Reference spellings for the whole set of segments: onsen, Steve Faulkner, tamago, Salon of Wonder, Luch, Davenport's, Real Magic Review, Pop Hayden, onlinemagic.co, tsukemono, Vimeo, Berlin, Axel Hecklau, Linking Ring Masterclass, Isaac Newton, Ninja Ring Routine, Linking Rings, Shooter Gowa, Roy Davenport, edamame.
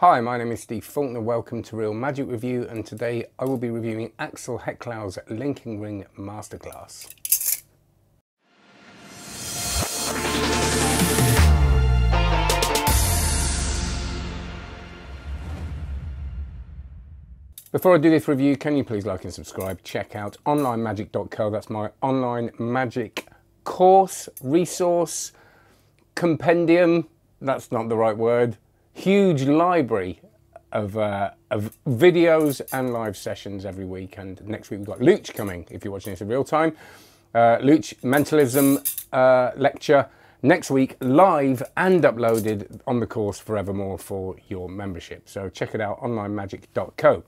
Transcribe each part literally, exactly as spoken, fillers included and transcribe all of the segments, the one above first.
Hi, my name is Steve Faulkner, welcome to Real Magic Review, and today I will be reviewing Axel Hecklau's Linking Ring Masterclass. Before I do this review, can you please like and subscribe, check out online magic dot co, that's my online magic course, resource, compendium, that's not the right word, huge library of, uh, of videos and live sessions every week. And next week we've got Luch coming, if you're watching this in real time. Uh, Luch mentalism uh, lecture next week, live and uploaded on the course forevermore for your membership. So check it out, online magic dot co.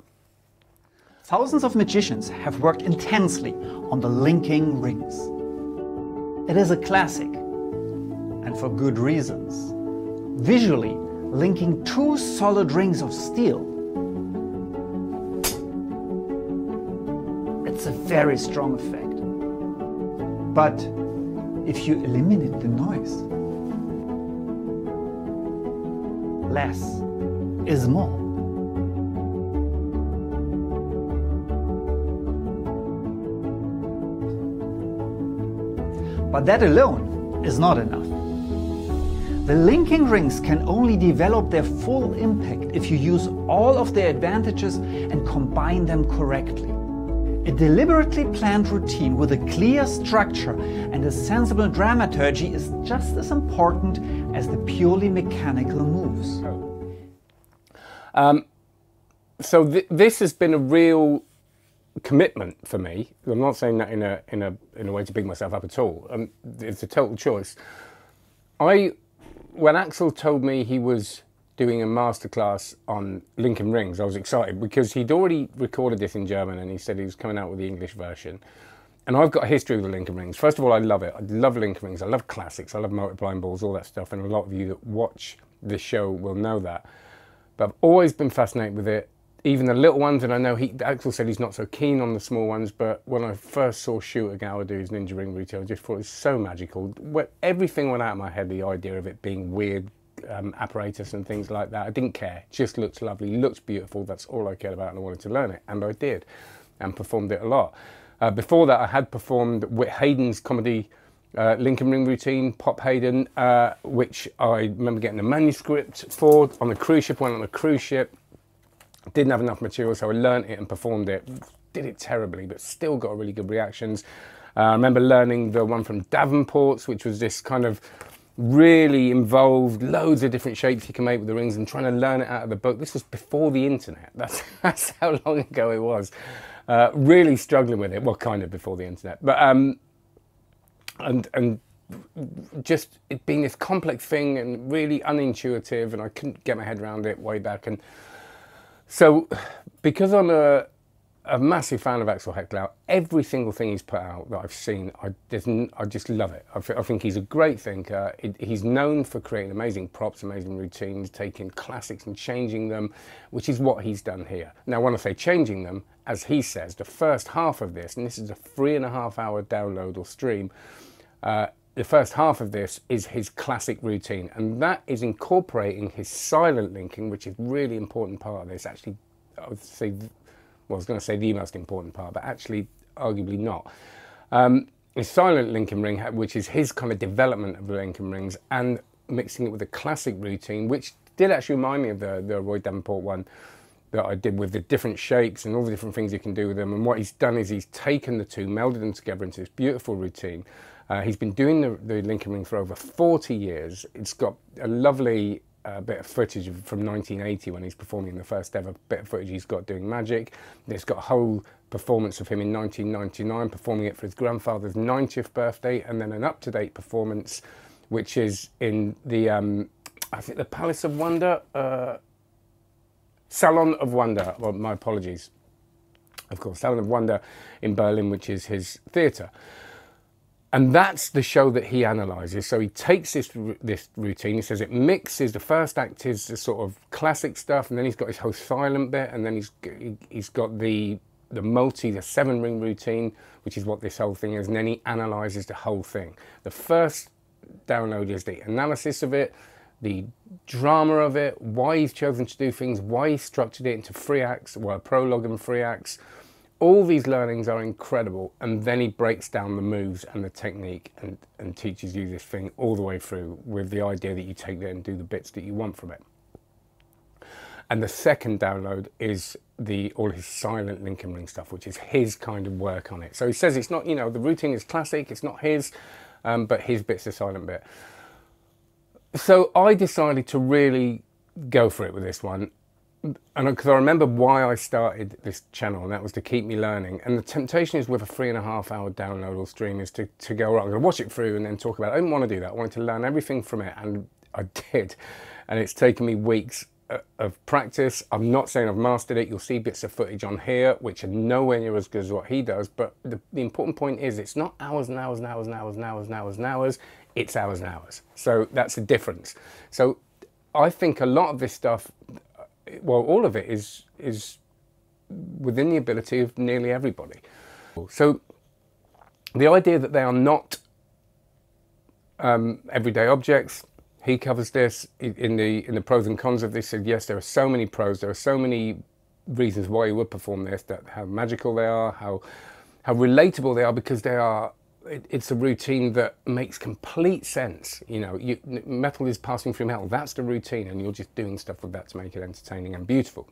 Thousands of magicians have worked intensely on the Linking Rings. It is a classic, and for good reasons. Visually, linking two solid rings of steel, it's a very strong effect. But if you eliminate the noise, less is more. But that alone is not enough. The linking rings can only develop their full impact if you use all of their advantages and combine them correctly. A deliberately planned routine with a clear structure and a sensible dramaturgy is just as important as the purely mechanical moves. Um, so th this has been a real commitment for me. I'm not saying that in a, in a, in a way to big myself up at all. Um, it's a total choice. I... When Axel told me he was doing a masterclass on Linking Rings, I was excited because he'd already recorded this in German and he said he was coming out with the English version. And I've got a history with the Linking Rings. First of all, I love it. I love Linking Rings. I love classics. I love multiplying balls, all that stuff. And a lot of you that watch this show will know that. But I've always been fascinated with it, even the little ones. And I know he, Axel said he's not so keen on the small ones, but when I first saw Shooter Gowa do his Ninja Ring Routine, I just thought it was so magical. Everything went out of my head, the idea of it being weird um, apparatus and things like that. I didn't care. It just looked lovely, looked beautiful. That's all I cared about, and I wanted to learn it. And I did, and performed it a lot. Uh, before that, I had performed Pop Hayden's comedy uh, Linking Ring Routine, Pop Hayden, uh, which I remember getting a manuscript for on a cruise ship, went on a cruise ship. Didn't have enough material, so I learned it and performed it. Did it terribly, but still got really good reactions. Uh, I remember learning the one from Davenport's, which was this kind of really involved, loads of different shapes you can make with the rings and trying to learn it out of the book. This was before the internet. That's, that's how long ago it was. Uh, really struggling with it. Well, kind of before the internet. But, um, and, and just it being this complex thing and really unintuitive, and I couldn't get my head around it way back. And so, because I'm a, a massive fan of Axel Hecklau, every single thing he's put out that I've seen, I, I just love it. I, I think he's a great thinker. It, he's known for creating amazing props, amazing routines, taking classics and changing them, which is what he's done here. Now, when I say changing them, as he says, the first half of this, and this is a three and a half hour download or stream, uh, the first half of this is his classic routine, and that is incorporating his silent linking, which is a really important part of this. Actually, I would say, well, I was going to say the most important part, but actually, arguably not. Um, his silent linking ring, which is his kind of development of the linking rings, and mixing it with a classic routine, which did actually remind me of the, the Roy Davenport one that I did with the different shapes and all the different things you can do with them. And what he's done is he's taken the two, melded them together into this beautiful routine. Uh, he's been doing the, the Linking Ring for over forty years. It's got a lovely uh, bit of footage from nineteen eighty when he's performing the first ever bit of footage he's got doing magic. And it's got a whole performance of him in nineteen ninety-nine, performing it for his grandfather's ninetieth birthday, and then an up-to-date performance, which is in the, um, I think, the Palace of Wonder? Uh, Salon of Wonder. Well, my apologies. Of course, Salon of Wonder in Berlin, which is his theatre. And that's the show that he analyses. So he takes this, this routine, he says it mixes, the first act is the sort of classic stuff, and then he's got his whole silent bit, and then he's, he's got the, the multi, the seven ring routine, which is what this whole thing is, and then he analyses the whole thing. The first download is the analysis of it, the drama of it, why he's chosen to do things, why he structured it into three acts, well, a prologue and three acts. All these learnings are incredible, and then he breaks down the moves and the technique and, and teaches you this thing all the way through with the idea that you take it and do the bits that you want from it. And the second download is the all his silent Linking Ring stuff, which is his kind of work on it. So he says it's not, you know, the routine is classic, it's not his, um, but his bit's the silent bit. So I decided to really go for it with this one. And because I remember why I started this channel, and that was to keep me learning. And the temptation is with a three and a half hour download or stream is to, to go, right, I'm going to watch it through and then talk about it. I didn't want to do that. I wanted to learn everything from it, and I did. And it's taken me weeks of practice. I'm not saying I've mastered it. You'll see bits of footage on here which are nowhere near as good as what he does. But the, the important point is it's not hours and hours and hours and hours and hours and hours and hours. It's hours and hours. So that's the difference. So I think a lot of this stuff, well, all of it is is within the ability of nearly everybody. So the idea that they are not um, everyday objects, he covers this in the in the pros and cons of this. He said, yes, there are so many pros, there are so many reasons why you would perform this, that how magical they are, how how relatable they are, because they are. It's a routine that makes complete sense. You know, you, metal is passing through metal. That's the routine, and you're just doing stuff with that to make it entertaining and beautiful.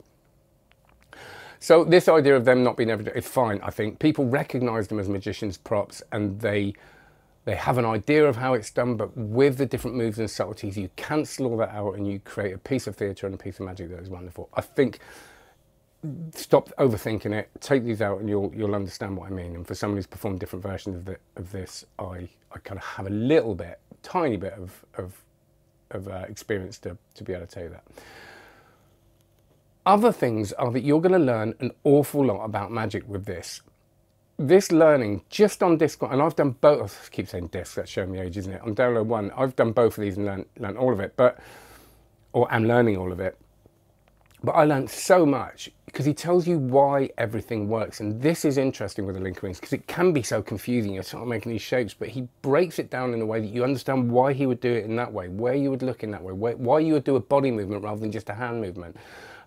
So this idea of them not being everyday is fine, I think. People recognise them as magicians' props, and they they have an idea of how it's done, but with the different moves and subtleties, you cancel all that out, and you create a piece of theatre and a piece of magic that is wonderful. I think... Stop overthinking it. Take these out, and you'll you'll understand what I mean. And for someone who's performed different versions of the, of this, I I kind of have a little bit, tiny bit of of, of uh, experience to to be able to tell you that. Other things are that you're going to learn an awful lot about magic with this. This learning just on Discord, and I've done both. I keep saying disc. That's showing me age, isn't it? On download one, I've done both of these and learned learned all of it. But or I'm learning all of it. But I learned so much because he tells you why everything works. And this is interesting with the Linking Rings because it can be so confusing. You're sort of making these shapes, but he breaks it down in a way that you understand why he would do it in that way, where you would look in that way, why you would do a body movement rather than just a hand movement,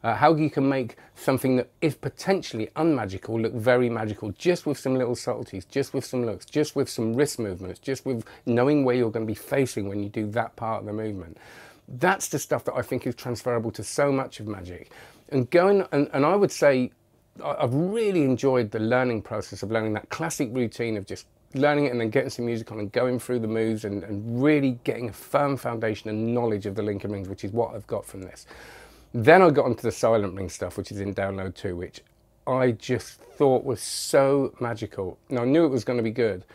uh, how you can make something that is potentially unmagical look very magical just with some little subtleties, just with some looks, just with some wrist movements, just with knowing where you're going to be facing when you do that part of the movement. That's the stuff that I think is transferable to so much of magic. And going, and, and I would say I've really enjoyed the learning process of learning that classic routine of just learning it and then getting some music on and going through the moves and, and really getting a firm foundation and knowledge of the Linking Rings, which is what I've got from this. Then I got onto the silent ring stuff, which is in download two, which I just thought was so magical. Now I knew it was going to be good,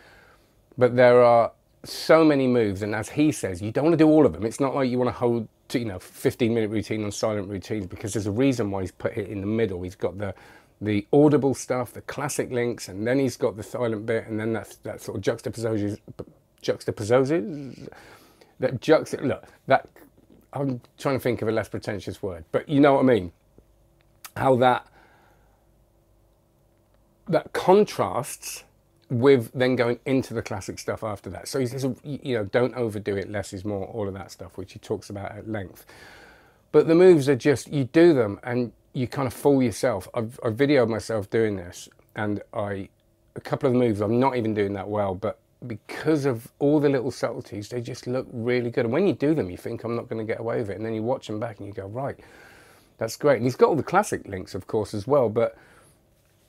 but there are so many moves, and as he says, you don't want to do all of them. It's not like you want to hold to, you know, fifteen minute routine on silent routines, because there's a reason why he's put it in the middle. He's got the the audible stuff, the classic links, and then he's got the silent bit, and then that's that sort of juxtaposes juxtaposes that juxt look that I'm trying to think of a less pretentious word, but you know what I mean, how that that contrasts with then going into the classic stuff after that. So he says, you know, don't overdo it, less is more, all of that stuff, which he talks about at length. But the moves are just, you do them and you kind of fool yourself. I've, I've videoed myself doing this, and I, a couple of the moves, I'm not even doing that well, but because of all the little subtleties, they just look really good. And when you do them, you think, I'm not going to get away with it. And then you watch them back and you go, right, that's great. And he's got all the classic links, of course, as well, but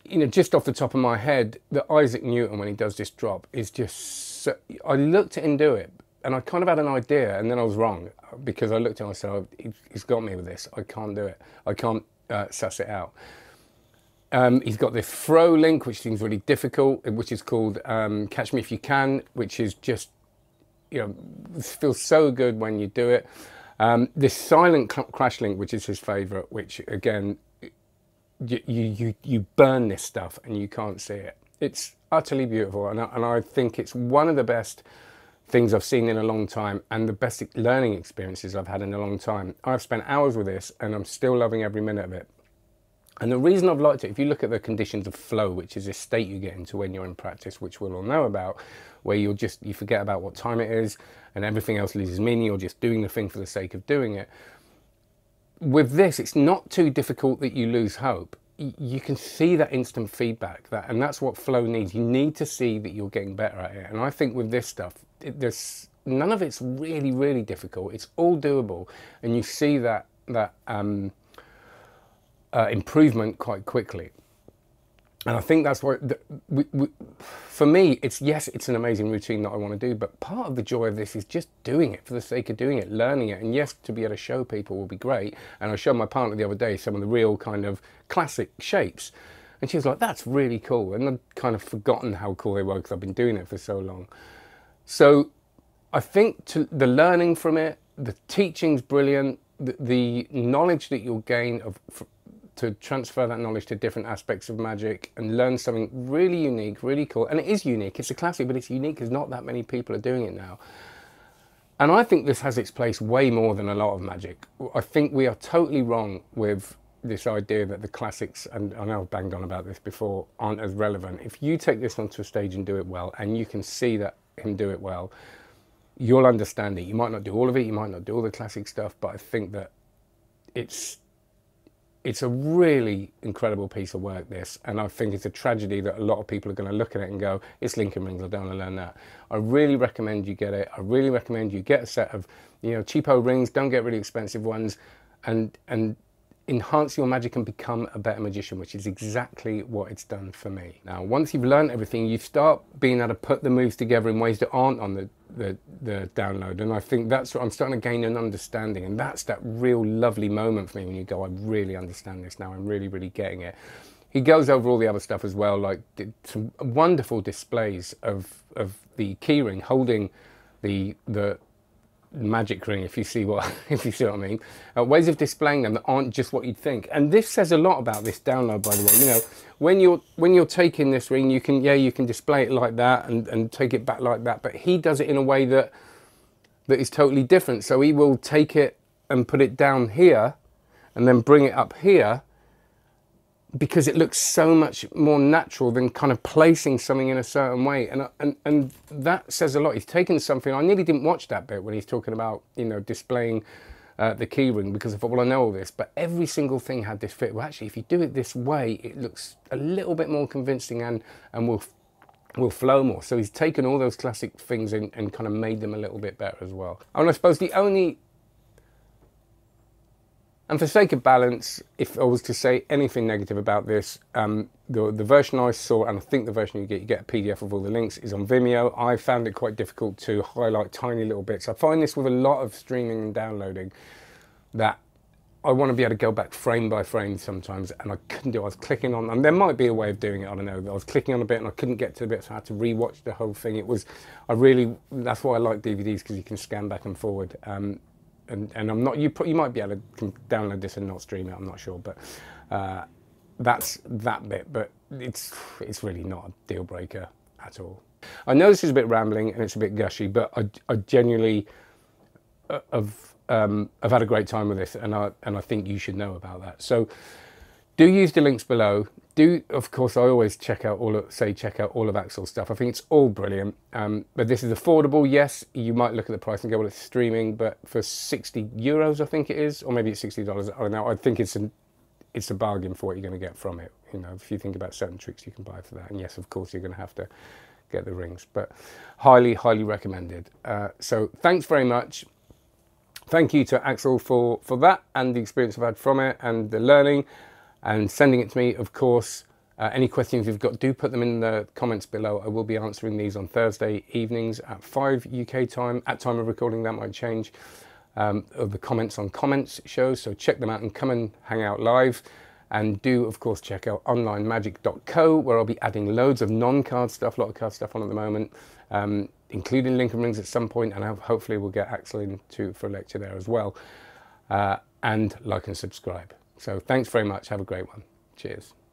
you know, just off the top of my head, that Isaac Newton, when he does this drop, is just so... I looked at him do it, and I kind of had an idea, and then I was wrong, because I looked at him and I said, he's got me with this. I can't do it. I can't uh, suss it out. Um, he's got this throw link, which seems really difficult, which is called um, Catch Me If You Can, which is just, you know, feels so good when you do it. Um, this silent crash link, which is his favourite, which, again... You, you, you burn this stuff and you can't see it. It's utterly beautiful, and I, and I think it's one of the best things I've seen in a long time, and the best learning experiences I've had in a long time. I've spent hours with this, and I'm still loving every minute of it. And the reason I've liked it, if you look at the conditions of flow, which is a state you get into when you're in practice, which we'll all know about, where you're just, you forget about what time it is and everything else loses meaning, you're just doing the thing for the sake of doing it. With this, it's not too difficult that you lose hope. You can see that instant feedback, that, and that's what flow needs. You need to see that you're getting better at it. And I think with this stuff, it, there's, none of it's really, really difficult. It's all doable. And you see that, that, um, Uh, improvement quite quickly, and I think that's why the, we, we, for me it's yes it's an amazing routine that I want to do, but part of the joy of this is just doing it for the sake of doing it, learning it. And yes, to be able to show people will be great, and I showed my partner the other day some of the real kind of classic shapes, and she was like, that's really cool, and I'd kind of forgotten how cool they were because I've been doing it for so long. So I think to, the learning from it, the teaching's brilliant, the, the knowledge that you'll gain of for, to transfer that knowledge to different aspects of magic and learn something really unique, really cool. And it is unique, it's a classic, but it's unique because not that many people are doing it now. And I think this has its place way more than a lot of magic. I think we are totally wrong with this idea that the classics, and I know I've banged on about this before, aren't as relevant. If you take this onto a stage and do it well, and you can see that him do it well, you'll understand it. You might not do all of it, you might not do all the classic stuff, but I think that it's, It's a really incredible piece of work, this, and I think it's a tragedy that a lot of people are going to look at it and go, it's Linking Rings, I don't want to learn that. I really recommend you get it. I really recommend you get a set of, you know, cheapo rings, don't get really expensive ones, and, and enhance your magic and become a better magician, which is exactly what it's done for me. Now, once you've learned everything, you start being able to put the moves together in ways that aren't on the, the, the download. And I think that's what I'm starting to gain an understanding. And that's that real lovely moment for me when you go, I really understand this now. I'm really, really getting it. He goes over all the other stuff as well, like some wonderful displays of, of the key ring holding the, the, magic ring, if you see what if you see what I mean, uh, ways of displaying them that aren't just what you'd think. And this says a lot about this download, by the way. You know, when you're when you're taking this ring, you can yeah you can display it like that and, and take it back like that, but he does it in a way that that is totally different. So he will take it and put it down here and then bring it up here, because it looks so much more natural than kind of placing something in a certain way. And, and, and that says a lot. He's taken something, I nearly didn't watch that bit when he's talking about, you know, displaying uh, the key ring, because I thought, well, I know all this, but every single thing had this fit. Well, actually, if you do it this way, it looks a little bit more convincing and, and will, will flow more. So he's taken all those classic things and, and kind of made them a little bit better as well. And I suppose the only... And for sake of balance, if I was to say anything negative about this, um, the, the version I saw, and I think the version you get, you get a P D F of all the links, is on Vimeo. I found it quite difficult to highlight tiny little bits. I find this with a lot of streaming and downloading, that I want to be able to go back frame by frame sometimes, and I couldn't do it. I was clicking on, and there might be a way of doing it, I don't know. I was clicking on a bit and I couldn't get to the bit, so I had to rewatch the whole thing. It was, I really, that's why I like D V Ds, because you can scan back and forward. Um, And, and I'm not, you, put, you might be able to download this and not stream it, I'm not sure, but uh, that's that bit, but it's, it's really not a deal breaker at all. I know this is a bit rambling and it's a bit gushy, but I, I genuinely uh, have, um, I've had a great time with this, and I, and I think you should know about that. So do use the links below. Do, of course, I always check out all of, say check out all of Axel's stuff. I think it's all brilliant, um, but this is affordable. Yes, you might look at the price and go, well, it's streaming, but for sixty euros, I think it is, or maybe it's sixty dollars, I don't know. I think it's an, it's a bargain for what you're gonna get from it. You know, if you think about certain tricks you can buy for that, and yes, of course, you're gonna have to get the rings, but highly, highly recommended. Uh, so thanks very much. Thank you to Axel for, for that and the experience I've had from it and the learning. And sending it to me, of course. Uh, any questions you've got, do put them in the comments below. I will be answering these on Thursday evenings at five U K time. At time of recording, that might change. Um, of the comments on comments shows, so check them out and come and hang out live. And do, of course, check out online magic dot co, where I'll be adding loads of non-card stuff, a lot of card stuff on at the moment, um, including Linking Rings at some point, and I'll, hopefully we'll get Axel in to, for a lecture there as well. Uh, and like and subscribe. So thanks very much. Have a great one. Cheers.